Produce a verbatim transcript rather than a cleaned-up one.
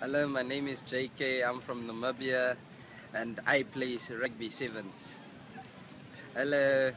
Hello, my name is J K, I'm from Namibia and I play rugby sevens. Hello.